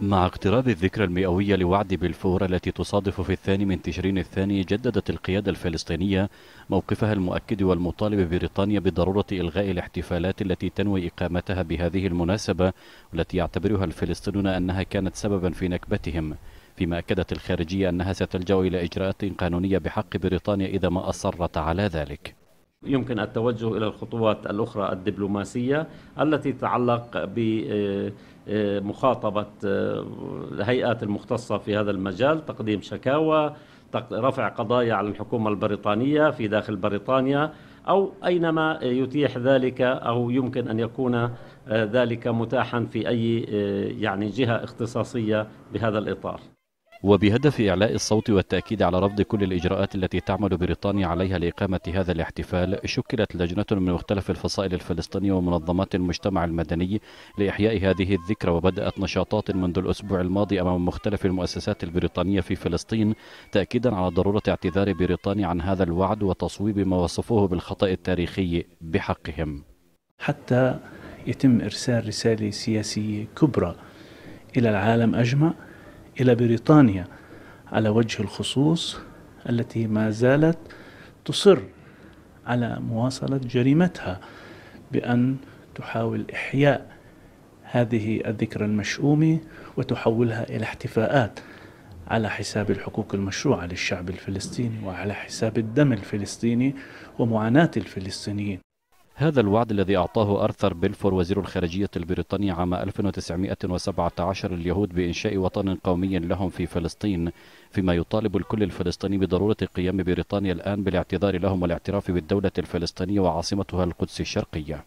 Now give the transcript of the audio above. مع اقتراب الذكرى المئوية لوعد بلفور التي تصادف في 2 تشرين الثاني، جددت القيادة الفلسطينية موقفها المؤكد والمطالب بريطانيا بضرورة إلغاء الاحتفالات التي تنوي إقامتها بهذه المناسبة والتي يعتبرها الفلسطينيون أنها كانت سببا في نكبتهم، فيما أكدت الخارجية أنها ستلجأ إلى إجراءات قانونية بحق بريطانيا إذا ما أصرت على ذلك. يمكن التوجه إلى الخطوات الأخرى الدبلوماسية التي تتعلق بمخاطبة الهيئات المختصة في هذا المجال، تقديم شكاوى، رفع قضايا على الحكومة البريطانية في داخل بريطانيا أو أينما يتيح ذلك أو يمكن أن يكون ذلك متاحا في أي جهة اختصاصية بهذا الإطار. وبهدف إعلاء الصوت والتأكيد على رفض كل الإجراءات التي تعمل بريطانيا عليها لإقامة هذا الاحتفال، شكلت لجنة من مختلف الفصائل الفلسطينية ومنظمات المجتمع المدني لإحياء هذه الذكرى، وبدأت نشاطات منذ الأسبوع الماضي أمام مختلف المؤسسات البريطانية في فلسطين تأكيدا على ضرورة اعتذار بريطانيا عن هذا الوعد وتصويب ما وصفوه بالخطأ التاريخي بحقهم، حتى يتم إرسال رسالة سياسية كبرى إلى العالم أجمع، إلى بريطانيا على وجه الخصوص التي ما زالت تصر على مواصلة جريمتها بأن تحاول إحياء هذه الذكرى المشؤومة وتحولها إلى احتفاءات على حساب الحقوق المشروعة للشعب الفلسطيني وعلى حساب الدم الفلسطيني ومعاناة الفلسطينيين. هذا الوعد الذي أعطاه أرثر بلفور وزير الخارجية البريطاني عام 1917 اليهود بإنشاء وطن قومي لهم في فلسطين، فيما يطالب الكل الفلسطيني بضرورة قيام بريطانيا الآن بالاعتذار لهم والاعتراف بالدولة الفلسطينية وعاصمتها القدس الشرقية.